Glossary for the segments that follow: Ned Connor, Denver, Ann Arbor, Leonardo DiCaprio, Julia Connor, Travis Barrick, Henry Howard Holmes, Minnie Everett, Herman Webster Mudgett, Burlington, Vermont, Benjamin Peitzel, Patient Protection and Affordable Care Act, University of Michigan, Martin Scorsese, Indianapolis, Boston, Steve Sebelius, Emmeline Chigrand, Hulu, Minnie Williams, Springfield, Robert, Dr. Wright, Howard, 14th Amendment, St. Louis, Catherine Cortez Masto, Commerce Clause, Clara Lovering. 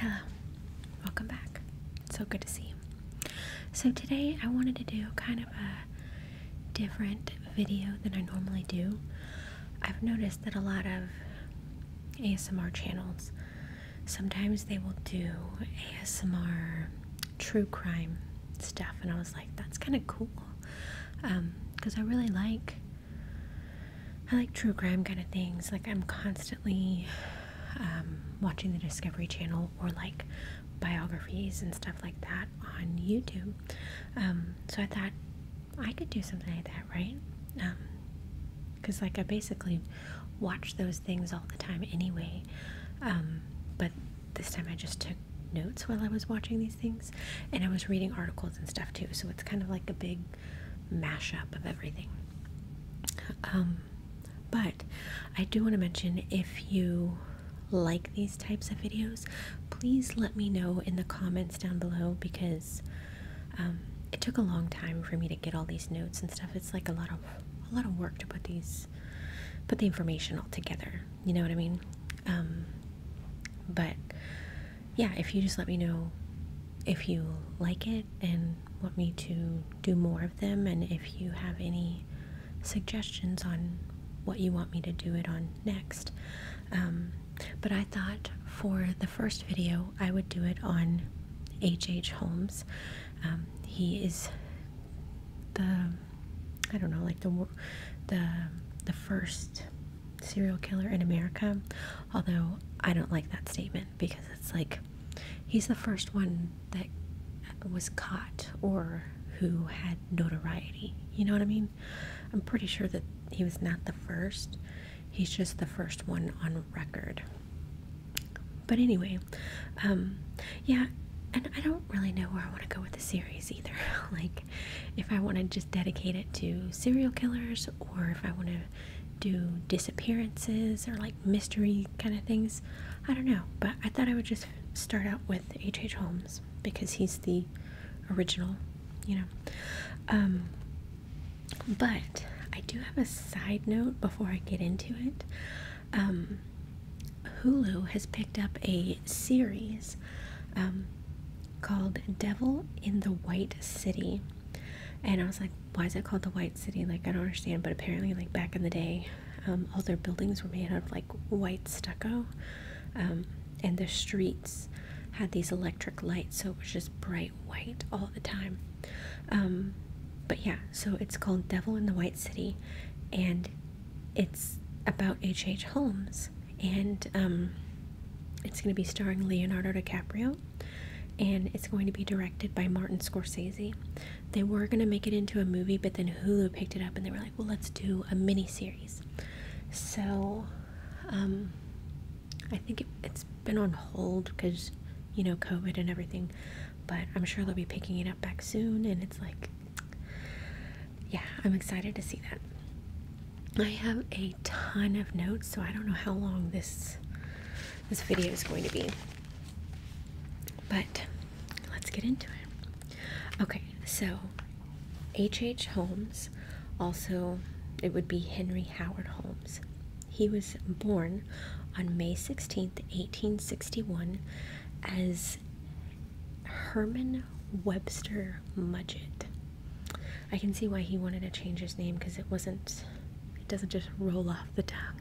Hello, welcome back. It's so good to see you. So today I wanted to do kind of a different video than I normally do. I've noticed that a lot of ASMR channels, sometimes they will do ASMR true crime stuff, and I was like, that's kind of cool, because I really like true crime kind of things. Like, I'm constantly watching the Discovery Channel or like biographies and stuff like that on YouTube, so I thought I could do something like that, right? Because like I basically watch those things all the time anyway, but this time I just took notes while I was watching these things, and I was reading articles and stuff too, so it's kind of like a big mashup of everything. But I do want to mention, if you like these types of videos, please let me know in the comments down below, because it took a long time for me to get all these notes and stuff. It's like a lot of work to put the information all together, you know what I mean? But yeah, if you just let me know if you like it and want me to do more of them, and if you have any suggestions on what you want me to do it on next. But I thought for the first video I would do it on H.H. Holmes. He is the, I don't know, like the first serial killer in America, although I don't like that statement, because it's like he's the first one that was caught or who had notoriety, you know what I mean? I'm pretty sure that he was not the first, he's just the first one on record. But anyway, yeah, and I don't really know where I want to go with the series either. Like, if I want to just dedicate it to serial killers, or if I want to do disappearances or like mystery kind of things, I don't know. But I thought I would just start out with H.H. Holmes, because he's the original, you know. But I do have a side note before I get into it. Hulu has picked up a series called Devil in the White City, and I was like, why is it called the White City? Like, I don't understand. But apparently, like, back in the day, all their buildings were made out of like white stucco, and the streets had these electric lights, so it was just bright white all the time. But yeah, so it's called Devil in the White City, and it's about H.H. Holmes, and it's going to be starring Leonardo DiCaprio, and it's going to be directed by Martin Scorsese. They were going to make it into a movie, but then Hulu picked it up, and they were like, well, let's do a mini-series. So, I think it's been on hold because, you know, COVID and everything, but I'm sure they'll be picking it up back soon, and it's like, yeah, I'm excited to see that. I have a ton of notes, so I don't know how long this video is going to be. But let's get into it. Okay, so H.H. Holmes, also it would be Henry Howard Holmes. He was born on May 16th, 1861 as Herman Webster Mudgett. I can see why he wanted to change his name, because it doesn't just roll off the tongue.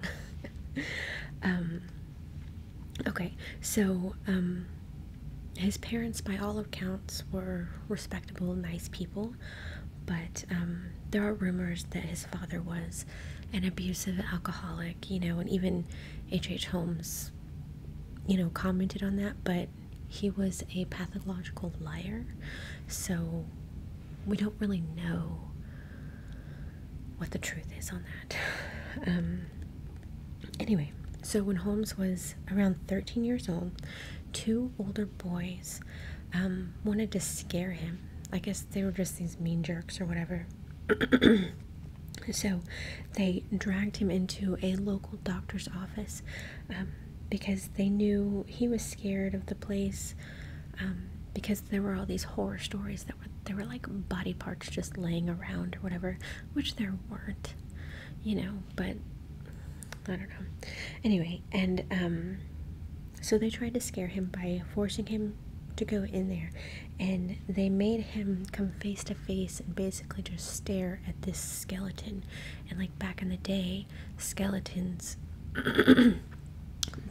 Okay, so his parents, by all accounts, were respectable, nice people, but there are rumors that his father was an abusive alcoholic, you know, and even H.H. Holmes, you know, commented on that, but he was a pathological liar, so we don't really know what the truth is on that. Anyway, so when Holmes was around 13 years old, two older boys wanted to scare him. I guess they were just these mean jerks or whatever. So they dragged him into a local doctor's office because they knew he was scared of the place, because there were all these horror stories that there were like body parts just laying around or whatever, which there weren't, you know, but I don't know. Anyway, and So they tried to scare him by forcing him to go in there, and they made him come face to face and basically just stare at this skeleton. And like back in the day, skeletons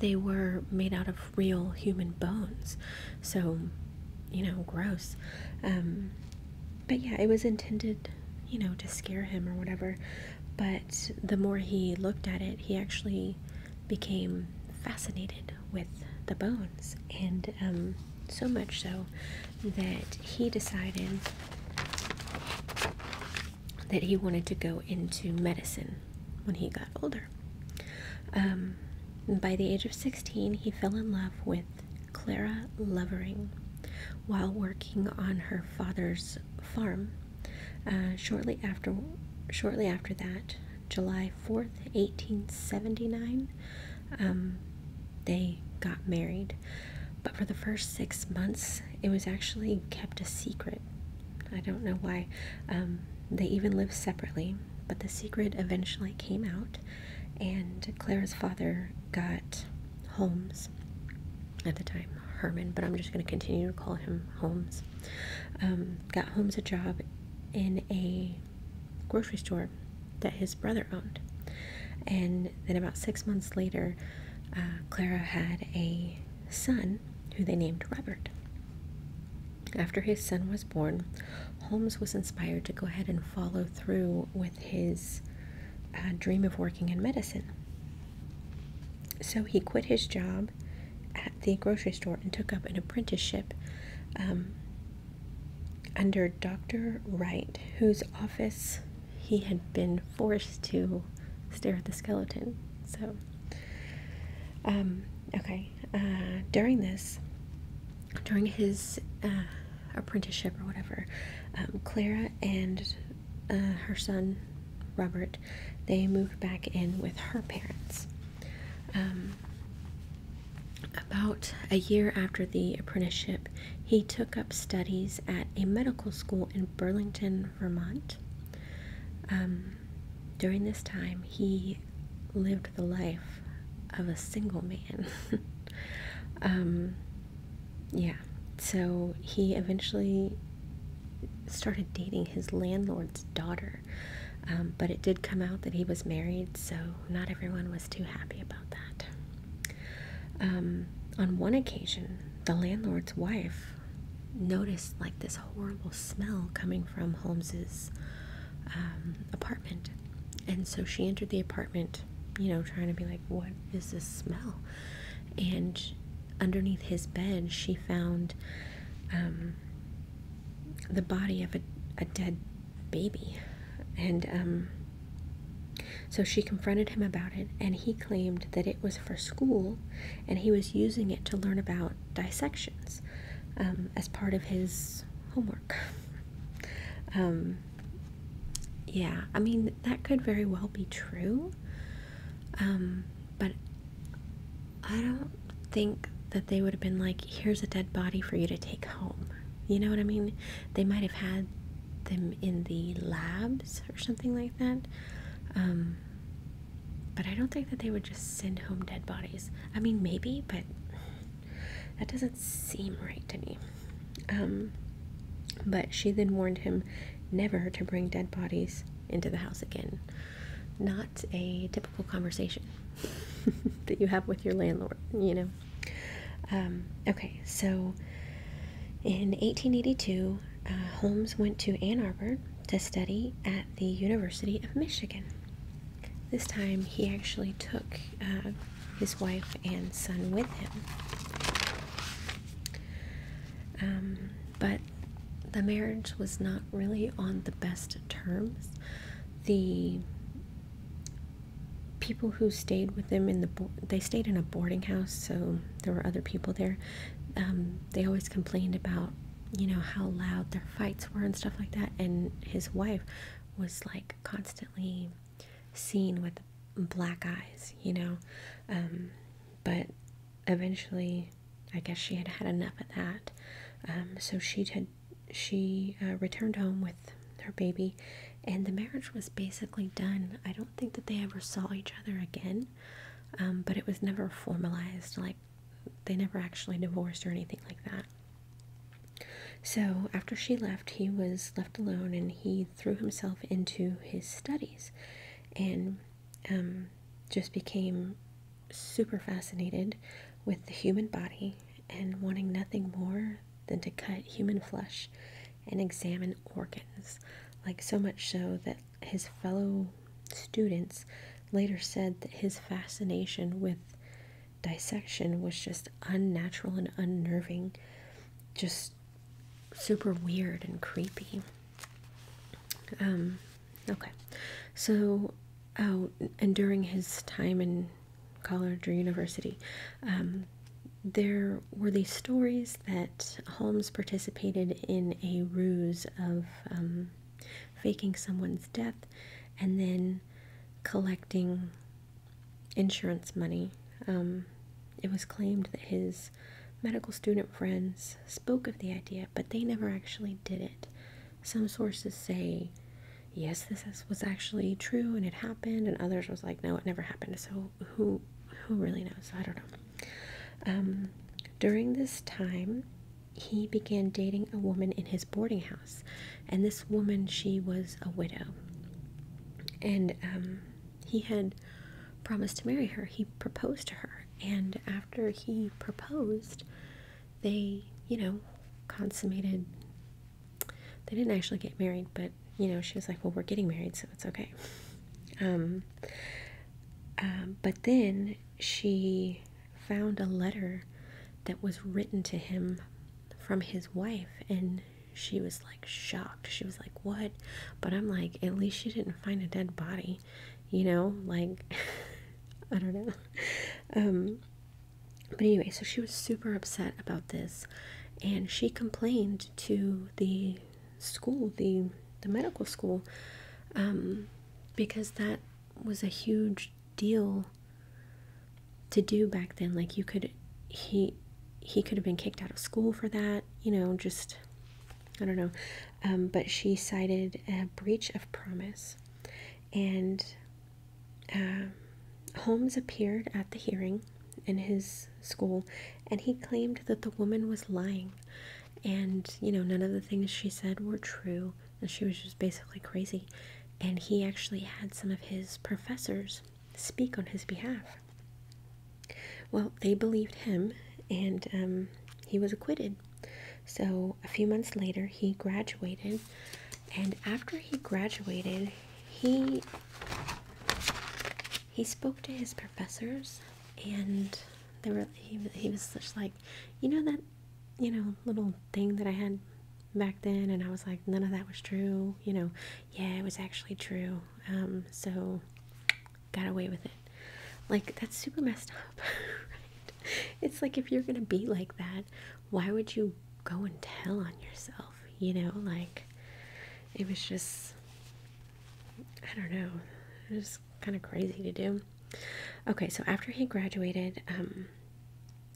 they were made out of real human bones, so you know, gross. But yeah, it was intended, you know, to scare him or whatever, but the more he looked at it, he actually became fascinated with the bones, and so much so that he decided that he wanted to go into medicine when he got older. By the age of 16, he fell in love with Clara Lovering while working on her father's farm. Shortly after that, July 4th, 1879, they got married. But for the first 6 months, it was actually kept a secret. I don't know why. They even lived separately, but the secret eventually came out, and Clara's father got Holmes at the time, Herman, but I'm just going to continue to call him Holmes. Got Holmes a job in a grocery store that his brother owned, and then about 6 months later, Clara had a son who they named Robert. After his son was born, Holmes was inspired to go ahead and follow through with his dream of working in medicine. So he quit his job at the grocery store and took up an apprenticeship under Dr. Wright, whose office he had been forced to stare at the skeleton. So during his apprenticeship or whatever, Clara and her son Robert, they moved back in with her parents. About a year after the apprenticeship, he took up studies at a medical school in Burlington, Vermont. During this time, he lived the life of a single man. Yeah, so he eventually started dating his landlord's daughter, but it did come out that he was married, so not everyone was too happy about that. On one occasion, the landlord's wife noticed like this horrible smell coming from Holmes's apartment, and so she entered the apartment, you know, trying to be like, what is this smell? And underneath his bed, she found the body of a dead baby. And so she confronted him about it, and he claimed that it was for school, and he was using it to learn about dissections as part of his homework. Yeah, I mean, that could very well be true, but I don't think that they would have been like, here's a dead body for you to take home. You know what I mean? They might have had them in the labs or something like that. But I don't think that they would just send home dead bodies. I mean, maybe, but that doesn't seem right to me. But she then warned him never to bring dead bodies into the house again. Not a typical conversation that you have with your landlord, you know. Okay, so in 1882, Holmes went to Ann Arbor to study at the University of Michigan. This time he actually took his wife and son with him. But the marriage was not really on the best terms. The people who stayed with them in they stayed in a boarding house, so there were other people there. They always complained about, you know, how loud their fights were and stuff like that, and his wife was like constantly seen with black eyes, you know. But eventually I guess she had had enough of that, so she returned home with her baby, and the marriage was basically done. I don't think that they ever saw each other again, but it was never formalized like They never actually divorced or anything like that. So after she left, he was left alone, and he threw himself into his studies and just became super fascinated with the human body and wanting nothing more than to cut human flesh and examine organs. Like, so much so that his fellow students later said that his fascination with dissection was just unnatural and unnerving, just super weird and creepy. Okay, so and during his time in college or university, there were these stories that Holmes participated in a ruse of faking someone's death and then collecting insurance money. It was claimed that his medical student friends spoke of the idea, but they never actually did it. Some sources say, yes, this was actually true and it happened, and others was like, no, it never happened. So who really knows? I don't know. During this time, he began dating a woman in his boarding house, and this woman, she was a widow, and he had promised to marry her. He proposed to her, and after he proposed, they, consummated. They didn't actually get married, but, she was like, well, we're getting married, so it's okay. But then she found a letter that was written to him from his wife, and she was, like, shocked. She was like, what? But I'm like, at least she didn't find a dead body, I don't know. But anyway, so she was super upset about this, and she complained to the school, the medical school, because that was a huge deal to do back then. Like, you could, he could have been kicked out of school for that, just, I don't know. But she cited a breach of promise, and Holmes appeared at the hearing in his school, and he claimed that the woman was lying, and none of the things she said were true, and she was just basically crazy. And he actually had some of his professors speak on his behalf. Well, they believed him, and he was acquitted. So a few months later, he graduated, and after he graduated, he spoke to his professors, and they were, he was such, like, that, little thing that I had back then, and I was like, none of that was true, yeah, it was actually true, so got away with it. Like, that's super messed up, right? It's like, if you're gonna be like that, why would you go and tell on yourself, like, it was just, I don't know, it was kind of crazy to do. Okay, so after he graduated,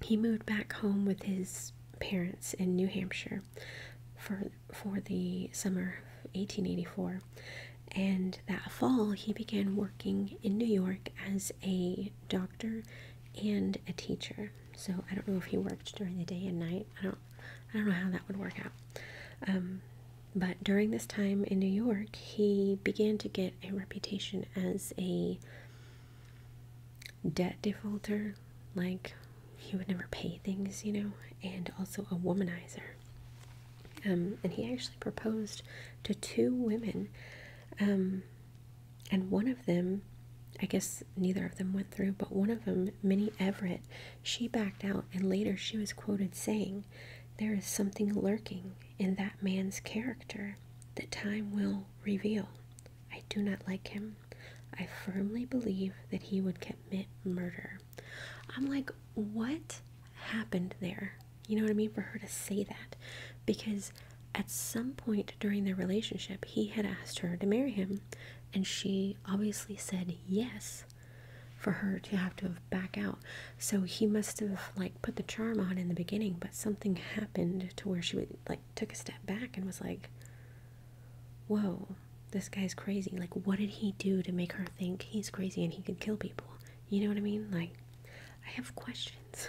he moved back home with his parents in New Hampshire for the summer of 1884, and that fall he began working in New York as a doctor and a teacher. So I don't know if he worked during the day and night. I don't know how that would work out. But during this time in New York, he began to get a reputation as a debt defaulter, like he would never pay things, and also a womanizer. And he actually proposed to 2 women, and one of them, I guess neither of them went through, but one of them, Minnie Everett, she backed out, and later she was quoted saying, "There is something lurking in that man's character that time will reveal. I do not like him. I firmly believe that he would commit murder." I'm like, what happened there? You know what I mean? For her to say that. Because at some point during their relationship, he had asked her to marry him, and she obviously said yes, for her to have to back out. So he must have, like, put the charm on in the beginning, but something happened to where she would, like, took a step back and was like, whoa, this guy's crazy. Like, what did he do to make her think he's crazy and he could kill people? You know what I mean? Like, I have questions.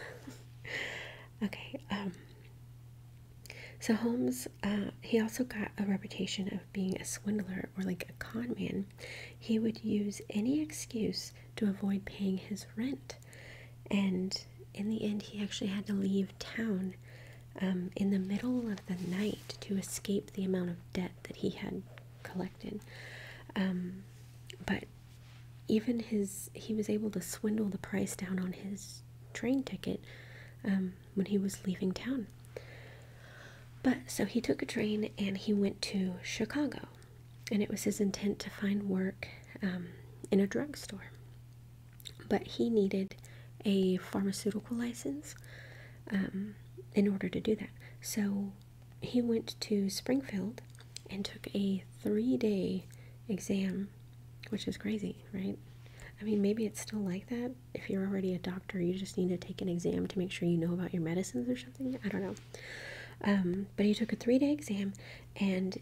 Okay, so Holmes, he also got a reputation of being a swindler, or like a con man. He would use any excuse to avoid paying his rent, and in the end he actually had to leave town in the middle of the night to escape the amount of debt that he had collected. But even he was able to swindle the price down on his train ticket when he was leaving town. But so he took a train and he went to Chicago, and it was his intent to find work in a drugstore, but he needed a pharmaceutical license in order to do that. So he went to Springfield and took a 3-day exam, which is crazy, right? I mean, maybe it's still like that. If you're already a doctor, you just need to take an exam to make sure you know about your medicines or something. I don't know. But he took a 3-day exam, and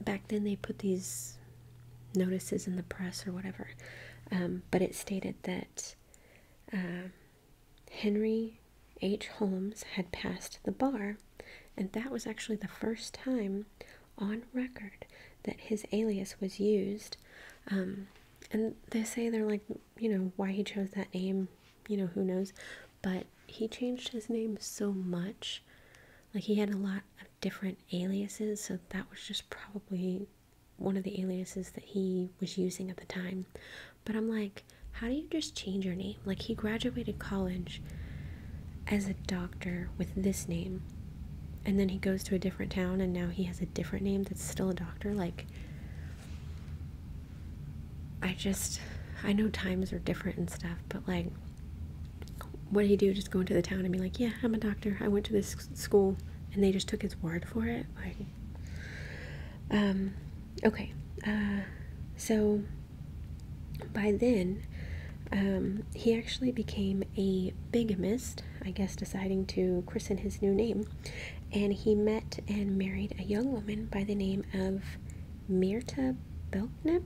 back then they put these notices in the press or whatever, but it stated that Henry H. Holmes had passed the bar, and that was actually the first time on record that his alias was used. And they say, they're like, you know, why he chose that name, you know, who knows, but he changed his name so much. Like, he had a lot of different aliases, so that was just probably one of the aliases that he was using at the time. But I'm like, how do you just change your name? Like, he graduated college as a doctor with this name, and then he goes to a different town, and now he has a different name that's still a doctor. Like, I know times are different and stuff, but like, what do you do? Just go into the town and be like, yeah, I'm a doctor, I went to this school, and they just took his word for it? Like, okay, so by then, he actually became a bigamist, I guess, deciding to christen his new name, and he met and married a young woman by the name of Myrta Belknap,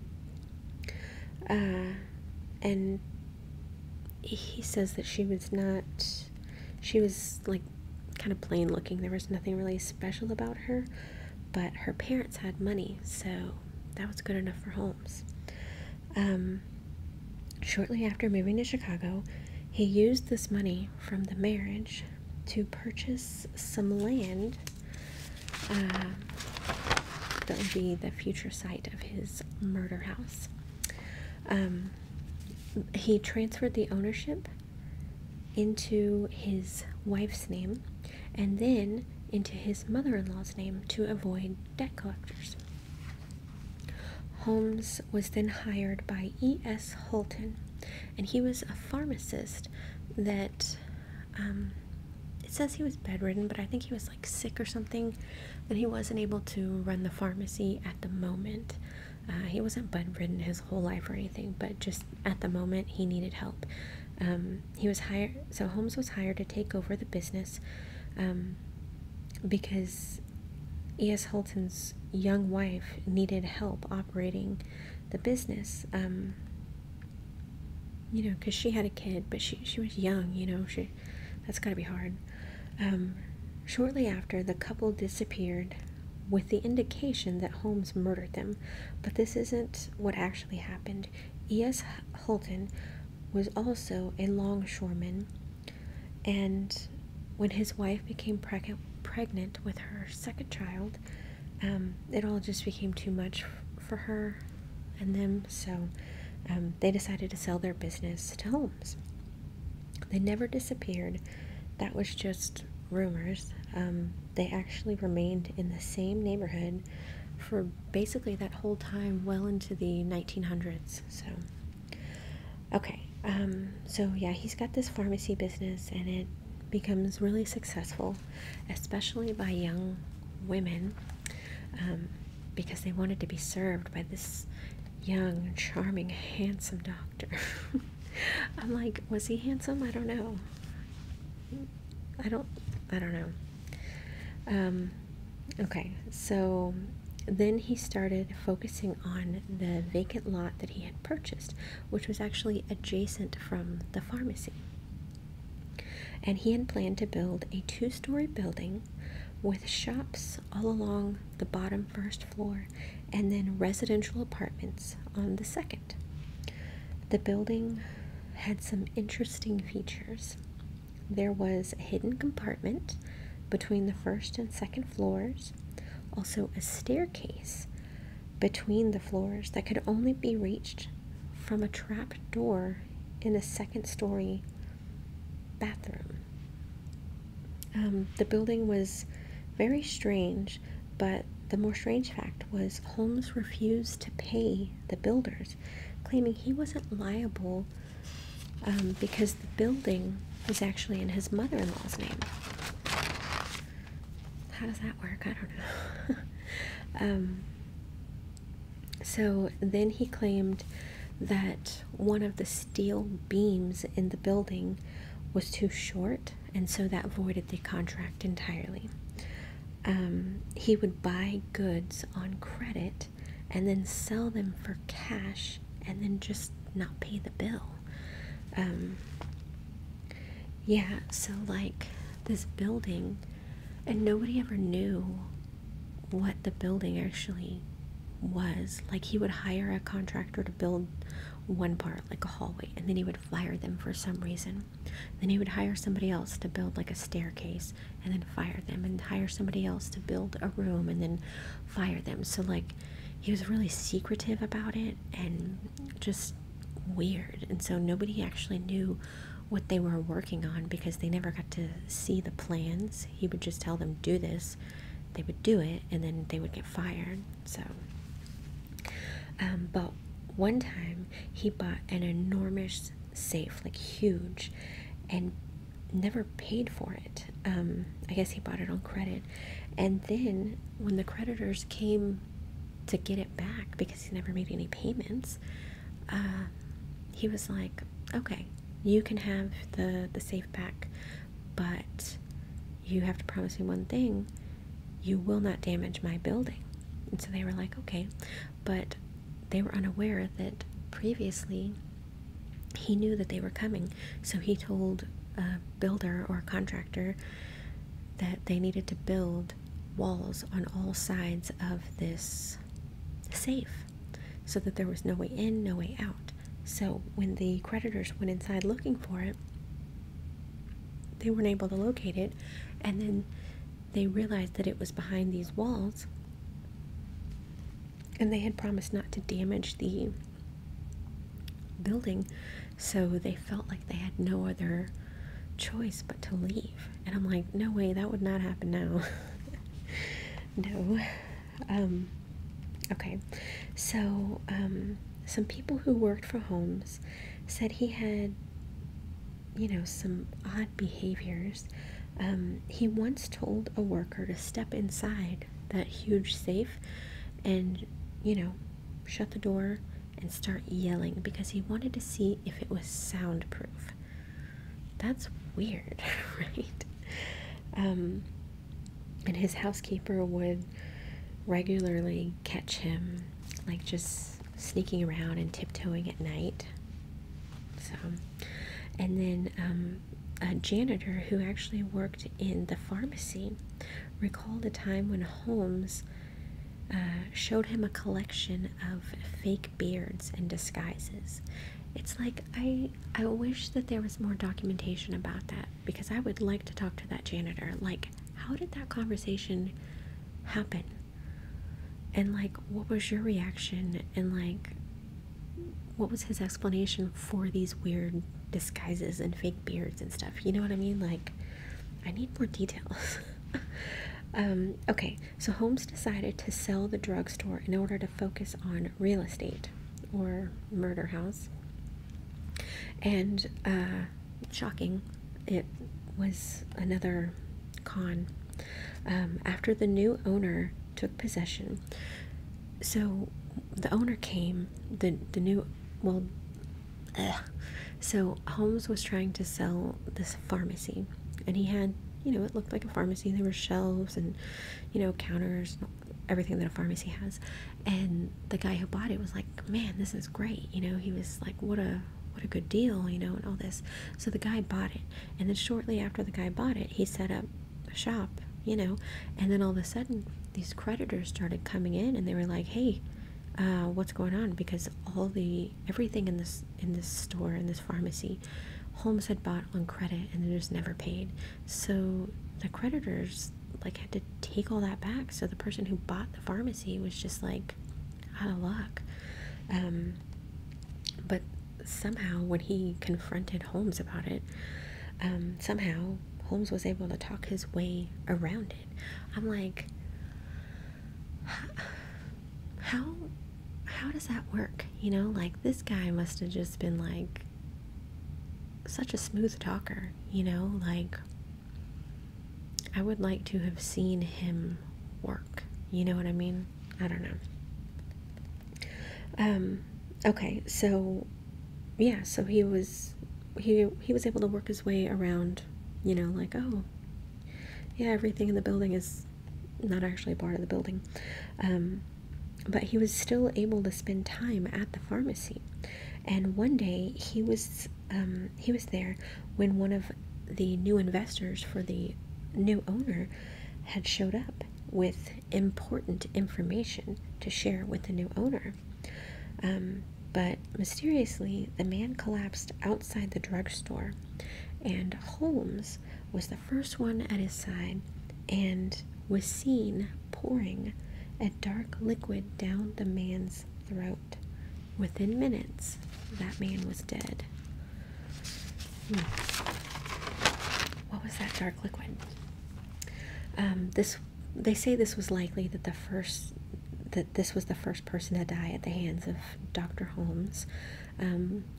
and he says that she was like kind of plain looking. There was nothing really special about her, but her parents had money, so that was good enough for Holmes. Shortly after moving to Chicago, he used this money from the marriage to purchase some land that would be the future site of his murder house. He transferred the ownership into his wife's name and then into his mother-in-law's name to avoid debt collectors. Holmes was then hired by E.S. Holton, and he was a pharmacist that, it says he was bedridden, but I think he was like sick or something, and he wasn't able to run the pharmacy at the moment. He wasn't bedridden his whole life or anything, but just at the moment he needed help. He was hired, so Holmes was hired to take over the business because E.S. Holton's young wife needed help operating the business. You know, because she had a kid, but she was young, you know, that's gotta be hard. Shortly after, the couple disappeared, with the indication that Holmes murdered them, but this isn't what actually happened. E.S. Holton was also a longshoreman, and when his wife became pregnant with her second child, it all just became too much for her and them, so they decided to sell their business to Holmes. They never disappeared, that was just rumors. They actually remained in the same neighborhood for basically that whole time, well into the 1900s. So, okay, so yeah, he's got this pharmacy business, and it becomes really successful, especially by young women, because they wanted to be served by this young, charming, handsome doctor. I'm like, was he handsome? I don't know. I don't know. Okay, so then he started focusing on the vacant lot that he had purchased, which was actually adjacent from the pharmacy. and he had planned to build a two-story building with shops all along the bottom first floor and then residential apartments on the second. The building had some interesting features. There was a hidden compartment between the first and second floors, also a staircase between the floors that could only be reached from a trap door in a second-story bathroom. The building was very strange, but the more strange fact was Holmes refused to pay the builders, claiming he wasn't liable because the building was actually in his mother-in-law's name. How does that work? I don't know. So then he claimed that one of the steel beams in the building was too short, and so that voided the contract entirely. He would buy goods on credit and then sell them for cash and then just not pay the bill. Yeah, so like this building, and nobody ever knew what the building actually was. Like, he would hire a contractor to build one part, like a hallway, and then he would fire them for some reason. Then he would hire somebody else to build like a staircase and then fire them, and hire somebody else to build a room and then fire them. So like, he was really secretive about it and just weird, and so nobody actually knew what they were working on because they never got to see the plans. He would just tell them, do this, they would do it, and then they would get fired. So but one time he bought an enormous safe, like huge, and never paid for it. I guess he bought it on credit, and then when the creditors came to get it back because he never made any payments, he was like, okay, you can have the safe back, but you have to promise me one thing: you will not damage my building. And so they were like, okay, but they were unaware that previously he knew that they were coming, so he told a builder or a contractor that they needed to build walls on all sides of this safe so that there was no way in, no way out. So when the creditors went inside looking for it, they weren't able to locate it, and then they realized that it was behind these walls, and they had promised not to damage the building, so they felt like they had no other choice but to leave. And I'm like, no way, that would not happen now. No. Okay, so some people who worked for Holmes said he had, you know, some odd behaviors. He once told a worker to step inside that huge safe and, you know, shut the door and start yelling because he wanted to see if it was soundproof. That's weird, right? And his housekeeper would regularly catch him, like, just sneaking around and tiptoeing at night. So, and then a janitor who actually worked in the pharmacy recalled a time when Holmes showed him a collection of fake beards and disguises. It's like, I wish that there was more documentation about that, because I would like to talk to that janitor. Like, how did that conversation happen? And like, what was your reaction? And like, what was his explanation for these weird disguises and fake beards and stuff? You know what I mean? Like, I need more details. Okay, so Holmes decided to sell the drugstore in order to focus on real estate, or murder house. And, shocking, it was another con. After the new owner took possession, so the owner came, so Holmes was trying to sell this pharmacy, and he had, you know, it looked like a pharmacy. There were shelves and, you know, counters, everything that a pharmacy has. And the guy who bought it was like, man, this is great. You know, he was like, what a good deal, you know, and all this. So the guy bought it, and then shortly after the guy bought it, he set up a shop, you know, and then all of a sudden these creditors started coming in, and they were like, hey, what's going on? Because all the everything in this store, in this pharmacy, Holmes had bought on credit, and they just never paid. So the creditors like had to take all that back. So the person who bought the pharmacy was just like out of luck. But somehow when he confronted Holmes about it, somehow Holmes was able to talk his way around it. I'm like, how does that work? You know, like, this guy must have just been like such a smooth talker, you know, like, I would like to have seen him work, you know what I mean? I don't know. Okay, so, yeah, so he was able to work his way around, you know, like, oh, yeah, everything in the building is not actually part of the building, but he was still able to spend time at the pharmacy. And one day he was there when one of the new investors for the new owner had showed up with important information to share with the new owner. But mysteriously, the man collapsed outside the drugstore, and Holmes was the first one at his side and was seen pouring a dark liquid down the man's throat. Within minutes, that man was dead. What was that dark liquid? They say this was likely that this was the first person to die at the hands of Dr. Holmes,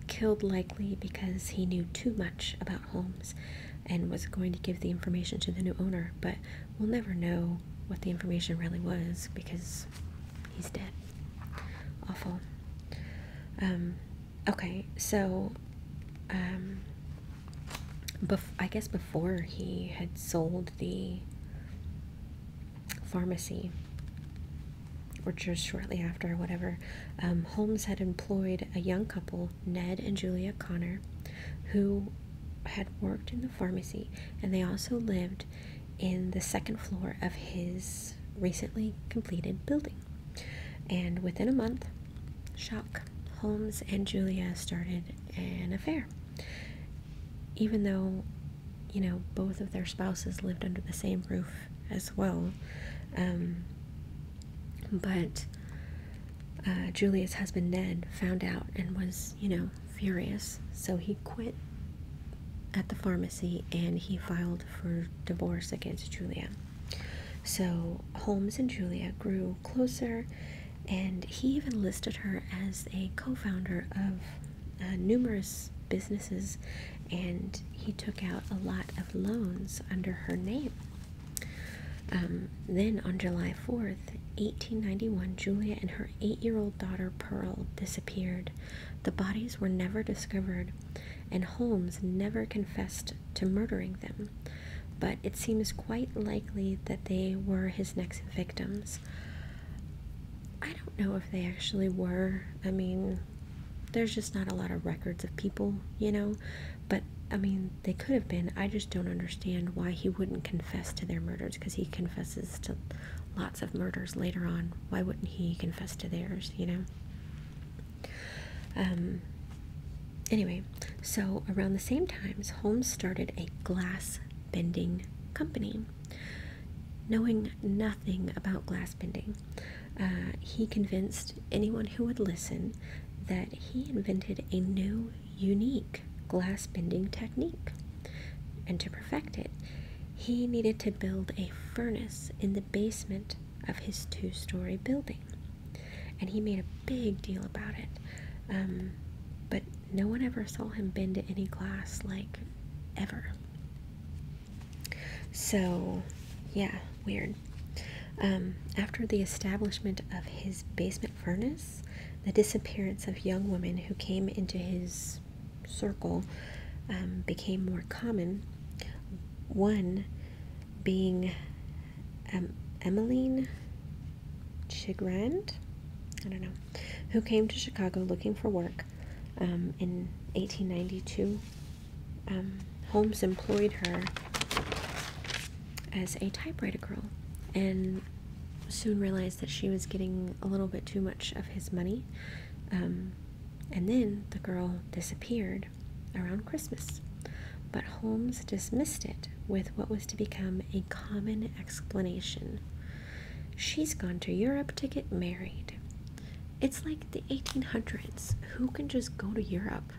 killed likely because he knew too much about Holmes and was going to give the information to the new owner, but we'll never know what the information really was because he's dead. Awful. Okay, so, I guess before he had sold the pharmacy, or just shortly after, or whatever, Holmes had employed a young couple, Ned and Julia Connor, who had worked in the pharmacy, and they also lived in the second floor of his recently completed building. And within a month, shock, Holmes and Julia started an affair. Even though, you know, both of their spouses lived under the same roof as well, but Julia's husband Ned found out and was, you know, furious, so he quit at the pharmacy and he filed for divorce against Julia. So Holmes and Julia grew closer, and he even listed her as a co-founder of numerous businesses, and he took out a lot of loans under her name. Then on July 4th, 1891, Julia and her 8-year-old daughter Pearl disappeared. The bodies were never discovered, and Holmes never confessed to murdering them, but it seems quite likely that they were his next victims. I don't know if they actually were. I mean, there's just not a lot of records of people, you know, but I mean, they could have been. I just don't understand why he wouldn't confess to their murders, because he confesses to lots of murders later on. Why wouldn't he confess to theirs, you know? Anyway, so around the same time, Holmes started a glass bending company. Knowing nothing about glass bending, he convinced anyone who would listen that he invented a new, unique glass bending technique, and to perfect it, he needed to build a furnace in the basement of his 2-story building, and he made a big deal about it, but no one ever saw him bend any glass, like, ever. So, yeah, weird. After the establishment of his basement furnace, the disappearance of young women who came into his circle became more common, one being Emmeline Chigrand, I don't know, who came to Chicago looking for work in 1892, Holmes employed her as a typewriter girl and soon realized that she was getting a little bit too much of his money, and then the girl disappeared around Christmas, but Holmes dismissed it with what was to become a common explanation. She's gone to Europe to get married. It's like the 1800s. Who can just go to Europe?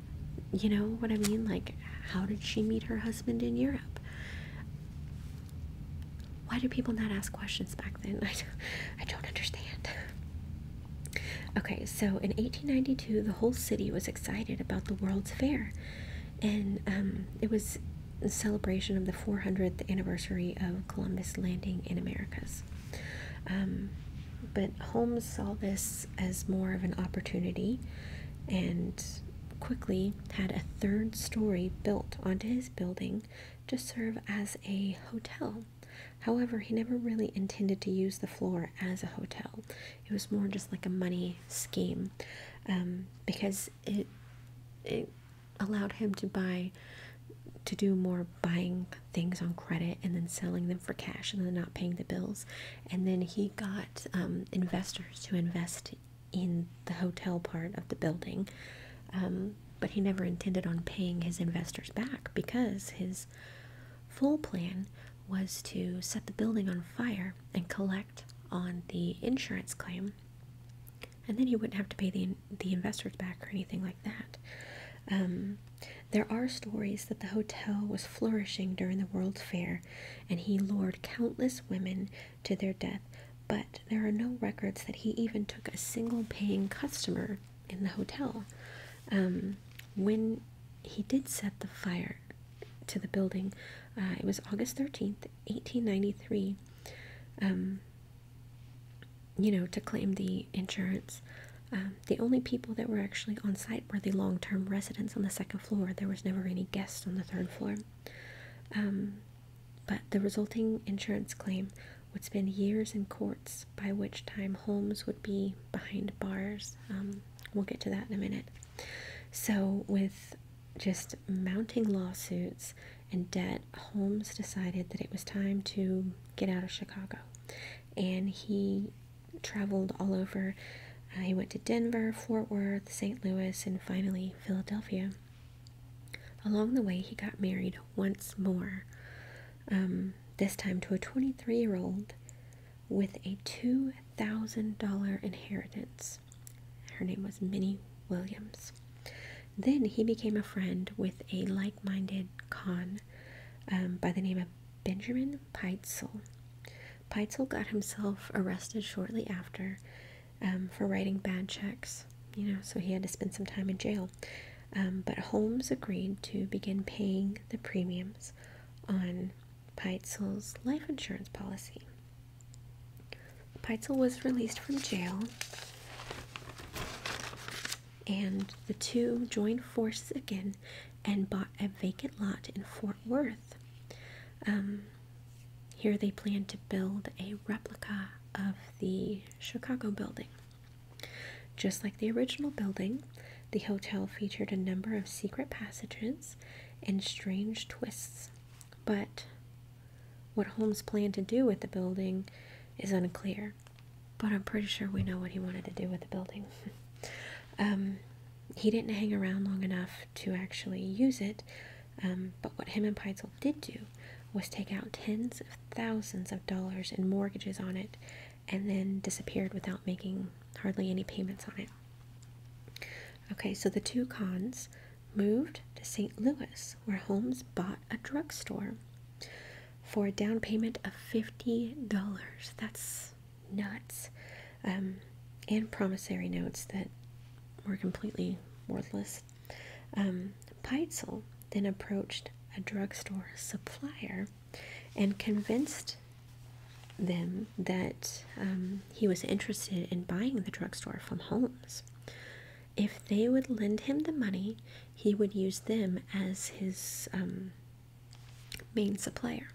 You know what I mean? Like, how did she meet her husband in Europe? Why do people not ask questions back then? I don't understand. Okay, so in 1892, the whole city was excited about the World's Fair, and it was a celebration of the 400th anniversary of Columbus landing in Americas. But Holmes saw this as more of an opportunity and quickly had a third story built onto his building to serve as a hotel. However, he never really intended to use the floor as a hotel. It was more just like a money scheme, because it allowed him to do more buying things on credit and then selling them for cash and then not paying the bills. And then he got investors to invest in the hotel part of the building, but he never intended on paying his investors back, because his full plan was to set the building on fire and collect on the insurance claim, and then he wouldn't have to pay the investors back or anything like that. There are stories that the hotel was flourishing during the World's Fair, and he lured countless women to their death, but there are no records that he even took a single paying customer in the hotel. When he did set the fire to the building, it was August 13th, 1893, you know, to claim the insurance. The only people that were actually on site were the long-term residents on the second floor. There was never any guests on the third floor. But the resulting insurance claim would spend years in courts, by which time Holmes would be behind bars. We'll get to that in a minute. So with just mounting lawsuits and debt, Holmes decided that it was time to get out of Chicago. And he traveled all over. He went to Denver, Fort Worth, St. Louis, and finally Philadelphia. Along the way, he got married once more, this time to a 23-year-old with a $2,000 inheritance. Her name was Minnie Williams. Then he became a friend with a like-minded con by the name of Benjamin Peitzel. Peitzel got himself arrested shortly after, for writing bad checks, you know, so he had to spend some time in jail. But Holmes agreed to begin paying the premiums on Peitzel's life insurance policy. Peitzel was released from jail, and the two joined forces again and bought a vacant lot in Fort Worth. Here they planned to build a replica of the Chicago building. Just like the original building, the hotel featured a number of secret passages and strange twists, but what Holmes planned to do with the building is unclear. But I'm pretty sure we know what he wanted to do with the building. He didn't hang around long enough to actually use it, but what him and Peitzel did do was take out tens of thousands of dollars in mortgages on it, and then disappeared without making hardly any payments on it. Okay, so the two cons moved to St. Louis, where Holmes bought a drugstore for a down payment of $50. That's nuts. And promissory notes that were completely worthless. Peitzel then approached a drugstore supplier and convinced them that he was interested in buying the drugstore from Holmes. If they would lend him the money, he would use them as his main supplier.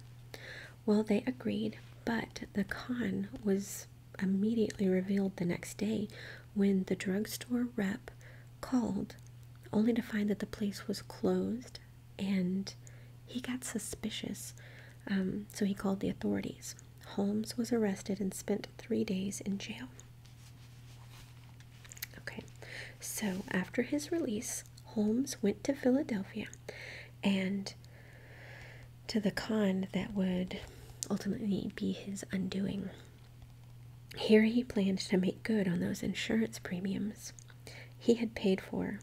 Well, they agreed, but the con was immediately revealed the next day when the drugstore rep called only to find that the place was closed, and he got suspicious, so he called the authorities. Holmes was arrested and spent 3 days in jail. Okay, so after his release, Holmes went to Philadelphia and to the con that would ultimately be his undoing. Here he planned to make good on those insurance premiums he had paid for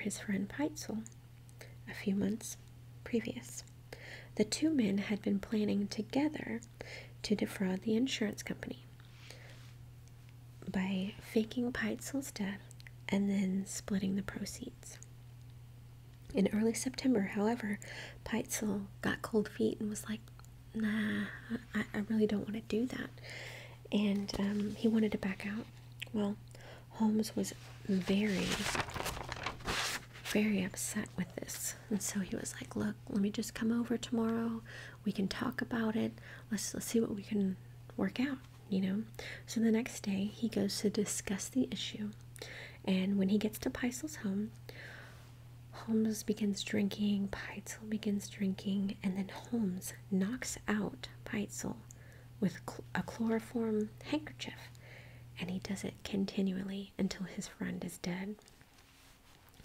his friend Peitzel a few months previous. The two men had been planning together to defraud the insurance company by faking Peitzel's death and then splitting the proceeds. In early September, however, Peitzel got cold feet and was like, nah, I really don't want to do that. And he wanted to back out. Well, Holmes was very upset with this, and so he was like, look, let me just come over tomorrow, we can talk about it, let's see what we can work out, you know. So the next day he goes to discuss the issue, and when he gets to Peitzel's home, Holmes begins drinking, Peitzel begins drinking, and then Holmes knocks out Peitzel with a chloroform handkerchief, and he does it continually until his friend is dead.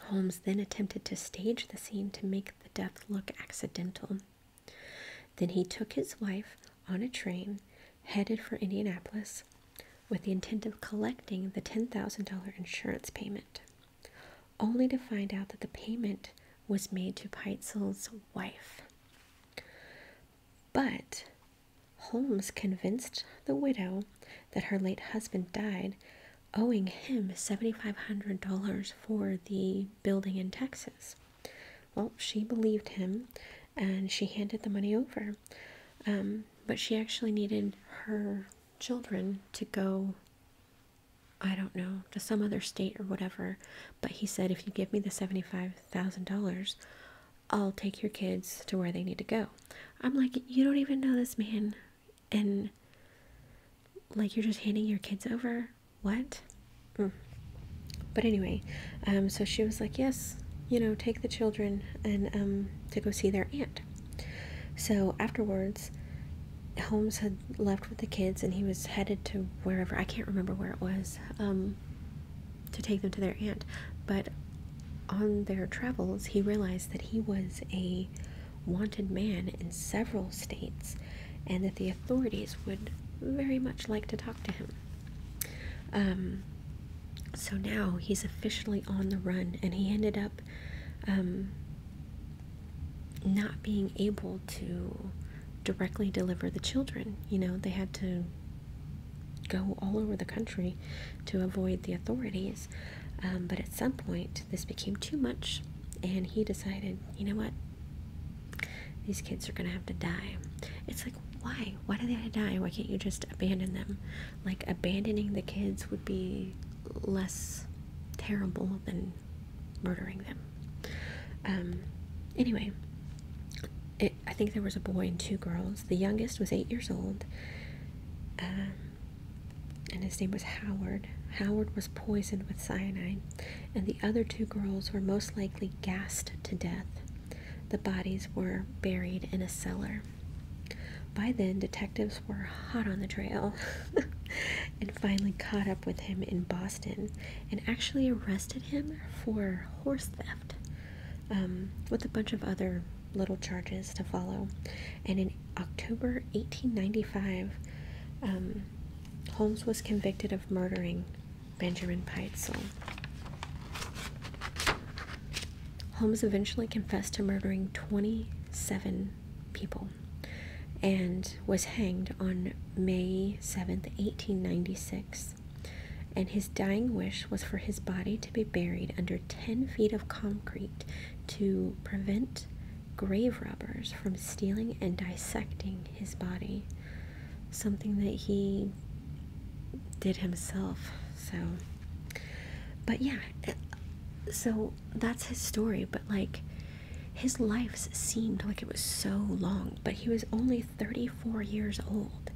Holmes then attempted to stage the scene to make the death look accidental. Then he took his wife on a train, headed for Indianapolis, with the intent of collecting the $10,000 insurance payment, only to find out that the payment was made to Peitzel's wife. But Holmes convinced the widow that her late husband died owing him $7,500 for the building in Texas. Well, she believed him, and she handed the money over, but she actually needed her children to go, I don't know, to some other state or whatever, but he said, if you give me the $75,000, I'll take your kids to where they need to go. I'm like, you don't even know this man, and like, you're just handing your kids over? What? But anyway, so she was like, yes, you know, take the children and to go see their aunt. So afterwards, Holmes had left with the kids, and he was headed to wherever, I can't remember where it was, to take them to their aunt. But on their travels, he realized that he was a wanted man in several states, and that the authorities would very much like to talk to him. So now he's officially on the run, and he ended up, not being able to directly deliver the children. You know, they had to go all over the country to avoid the authorities, but at some point this became too much, and he decided, you know what, these kids are gonna have to die. It's like, why? Why do they have to die? Why can't you just abandon them? Like, abandoning the kids would be less terrible than murdering them. Anyway, I think there was a boy and two girls. The youngest was 8 years old, and his name was Howard. Howard was poisoned with cyanide, and the other two girls were most likely gassed to death. The bodies were buried in a cellar. By then, detectives were hot on the trail and finally caught up with him in Boston and actually arrested him for horse theft, with a bunch of other little charges to follow. And in October 1895, Holmes was convicted of murdering Benjamin Peitzel. Holmes eventually confessed to murdering 27 people and was hanged on May 7th, 1896, and his dying wish was for his body to be buried under 10 feet of concrete to prevent grave robbers from stealing and dissecting his body, something that he did himself. So, but yeah, so that's his story, but like, his life seemed like it was so long, but he was only 34 years old.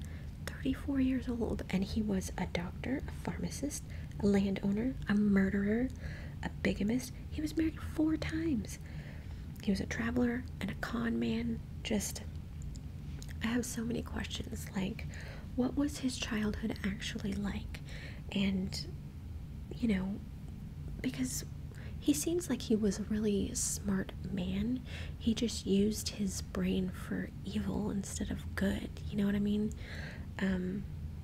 34 years old, and he was a doctor, a pharmacist, a landowner, a murderer, a bigamist. He was married 4 times. He was a traveler and a con man. Just, I have so many questions, like, what was his childhood actually like? And, you know, because he seems like he was a really smart man. He just used his brain for evil instead of good, you know what I mean?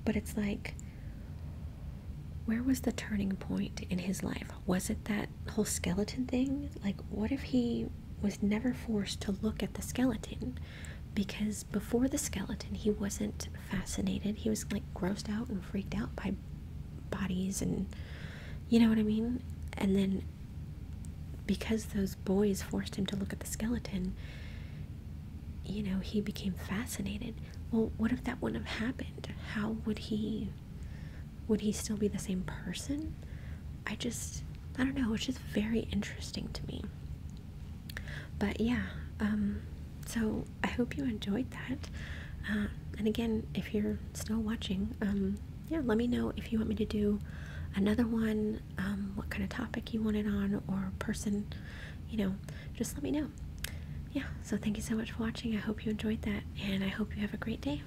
But it's like, where was the turning point in his life? Was it that whole skeleton thing? Like, what if he was never forced to look at the skeleton? Because before the skeleton, he wasn't fascinated. He was, like, grossed out and freaked out by bodies and, you know what I mean? And then because those boys forced him to look at the skeleton, you know, he became fascinated. Well, what if that wouldn't have happened? How would he... would he still be the same person? I don't know, it's just very interesting to me. But yeah, so I hope you enjoyed that. And again, if you're still watching, yeah, let me know if you want me to do another one, what kind of topic you want it on, or person, you know, just let me know. Yeah, so thank you so much for watching. I hope you enjoyed that, and I hope you have a great day.